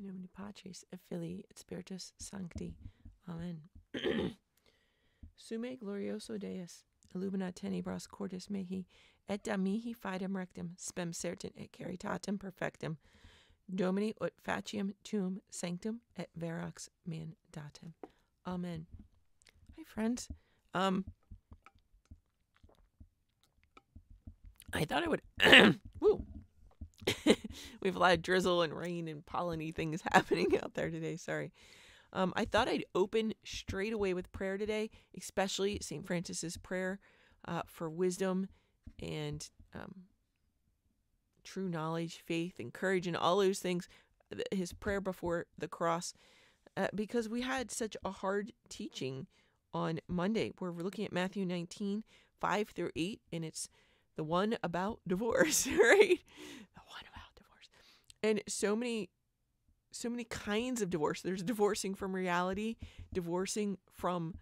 In nomine Patris et Filii et Spiritus Sancti. Amen. Sume glorioso Deus, illumina tenebras cordis mehi, et da mihi fidem rectum, spem certum et caritatem perfectum, Domini ut faciam tuum sanctum et verax mandatem. Amen. Hi, friends. I thought I would... Woo! We have a lot of drizzle and rain and pollen-y things happening out there today. Sorry. I thought I'd open straight away with prayer today, especially St. Francis's prayer for wisdom and... true knowledge, faith, and courage, and all those things, his prayer before the cross, because we had such a hard teaching on Monday. We're looking at Matthew 19:5-8, and it's the one about divorce, right? The one about divorce. And so many kinds of divorce. There's divorcing from reality, divorcing from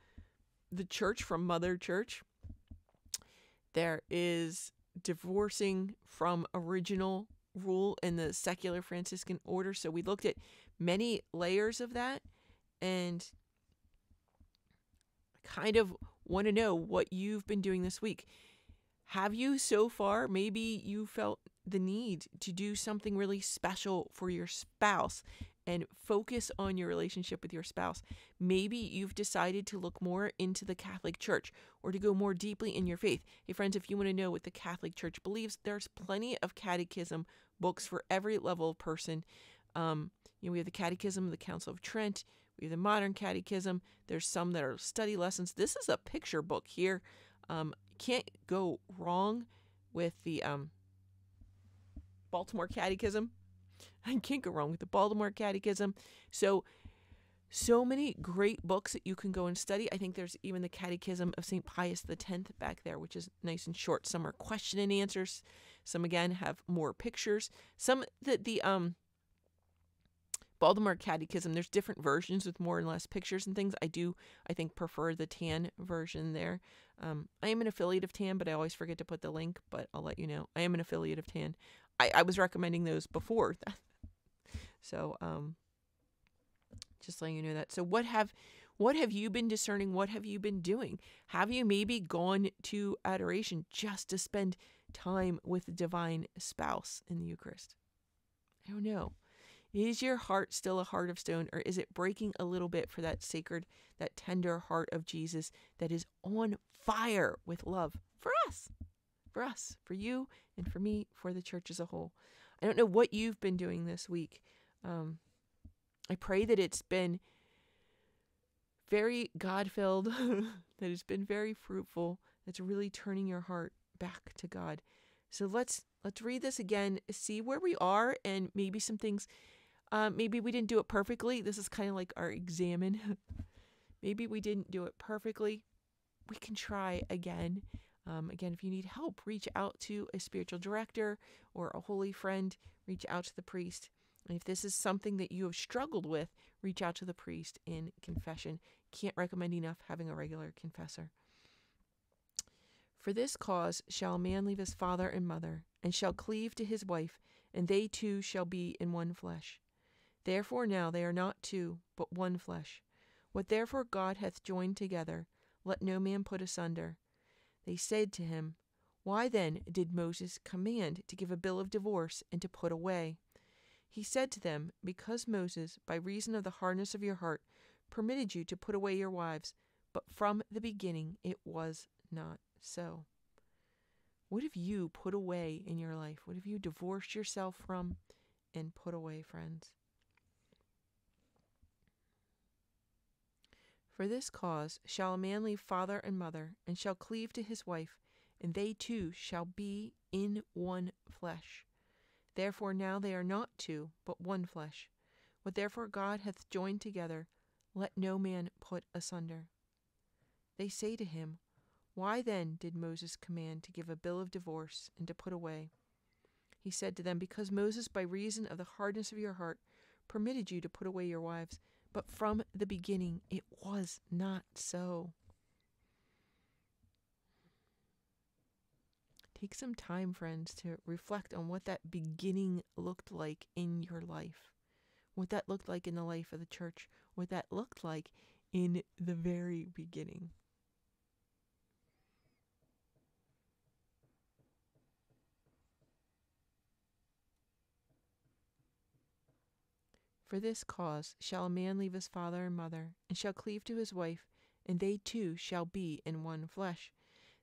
the church, from Mother Church. There is divorcing from original rule in the secular Franciscan order. So we looked at many layers of that, and kind of want to know what you've been doing this week. Have you so far, maybe you felt the need to do something really special for your spouse and focus on your relationship with your spouse. Maybe you've decided to look more into the Catholic Church or to go more deeply in your faith. Hey friends, if you want to know what the Catholic Church believes, there's plenty of catechism books for every level of person. You know, we have the Catechism of the Council of Trent. We have the Modern Catechism. There's some that are study lessons. This is a picture book here. You can't go wrong with the Baltimore Catechism. I can't go wrong with the Baltimore Catechism. So many great books that you can go and study. I think there's even the Catechism of Saint Pius the Tenth back there, which is nice and short. Some are question and answers. Some, again, have more pictures. Some, the Baltimore Catechism, there's different versions with more and less pictures and things. I think, prefer the Tan version there. I am an affiliate of Tan, but I always forget to put the link, but I'll let you know. I am an affiliate of Tan. I was recommending those before. So, just letting you know that. So what have you been discerning? What have you been doing? Have you maybe gone to adoration just to spend time with the divine spouse in the Eucharist? I don't know. Is your heart still a heart of stone, or is it breaking a little bit for that sacred, that tender heart of Jesus that is on fire with love for us? For us, for you, and for me, for the church as a whole. I don't know what you've been doing this week. I pray that it's been very God-filled, that it's been very fruitful, that's really turning your heart back to God. So let's read this again, see where we are, and maybe some things, maybe we didn't do it perfectly. This is kind of like our examine. Maybe we didn't do it perfectly. We can try again. Again, if you need help, reach out to a spiritual director or a holy friend, reach out to the priest. And if this is something that you have struggled with, reach out to the priest in confession. Can't recommend enough having a regular confessor. For this cause shall a man leave his father and mother, and shall cleave to his wife, and they two shall be in one flesh. Therefore now they are not two, but one flesh. What therefore God hath joined together, let no man put asunder. They said to him, Why then did Moses command to give a bill of divorce and to put away? He said to them, Because Moses, by reason of the hardness of your heart, permitted you to put away your wives, but from the beginning it was not so. What have you put away in your life? What have you divorced yourself from and put away, friends? For this cause shall a man leave father and mother, and shall cleave to his wife, and they two shall be in one flesh. Therefore now they are not two, but one flesh. What therefore God hath joined together, let no man put asunder. They say to him, Why then did Moses command to give a bill of divorce and to put away? He said to them, Because Moses, by reason of the hardness of your heart, permitted you to put away your wives, but from the beginning, it was not so. Take some time, friends, to reflect on what that beginning looked like in your life. what that looked like in the life of the church, what that looked like in the very beginning. For this cause shall a man leave his father and mother, and shall cleave to his wife, and they two shall be in one flesh.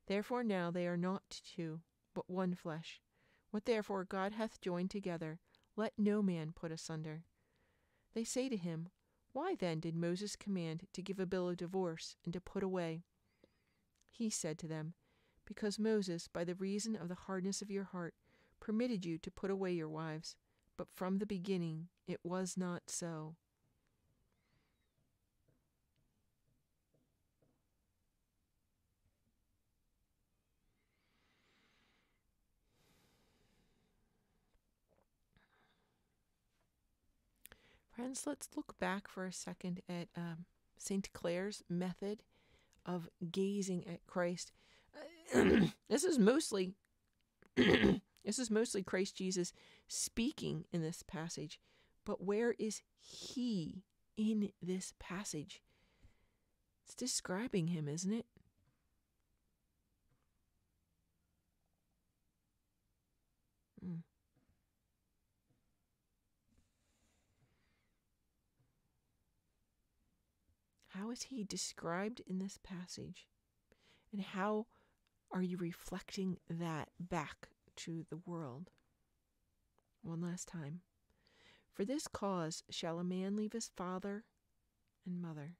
Therefore now they are not two, but one flesh. What therefore God hath joined together, let no man put asunder. They say to him, Why then did Moses command to give a bill of divorce and to put away? He said to them, Because Moses, by the reason of the hardness of your heart, permitted you to put away your wives, but from the beginning it was not so. Friends, let's look back for a second at St. Clair's method of gazing at Christ. This is mostly Christ Jesus speaking in this passage. But where is he in this passage? It's describing him, isn't it? How is he described in this passage? And how are you reflecting that back to the world? One last time. For this cause shall a man leave his father and mother,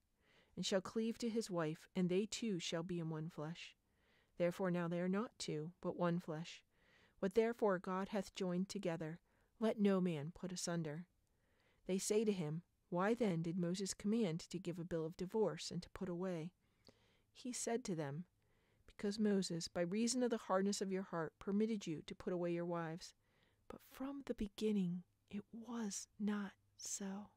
and shall cleave to his wife, and they two shall be in one flesh. Therefore now they are not two, but one flesh. What therefore God hath joined together, let no man put asunder. They say to him, Why then did Moses command to give a bill of divorce and to put away? He said to them, Because Moses, by reason of the hardness of your heart, permitted you to put away your wives. But from the beginning it was not so.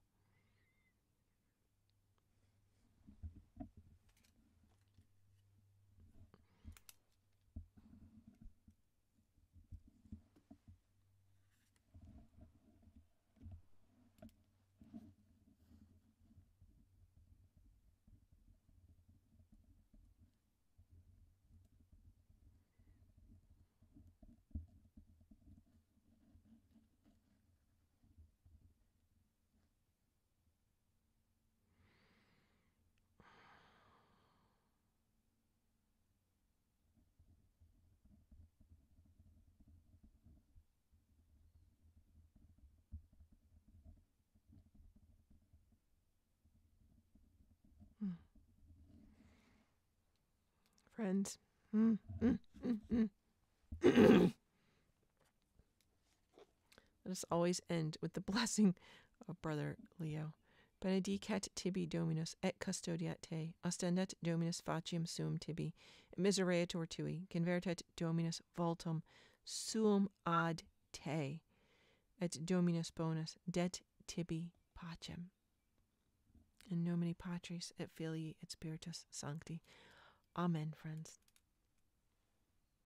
Friends, Let us always end with the blessing of Brother Leo. Benedicat tibi Dominus et custodiat te, ostendat Dominus facium suum tibi, misereator tui, convertet Dominus voltum suum ad te, et Dominus bonus det tibi pacem. In nomine Patris et Filii et Spiritus Sancti. Amen, friends.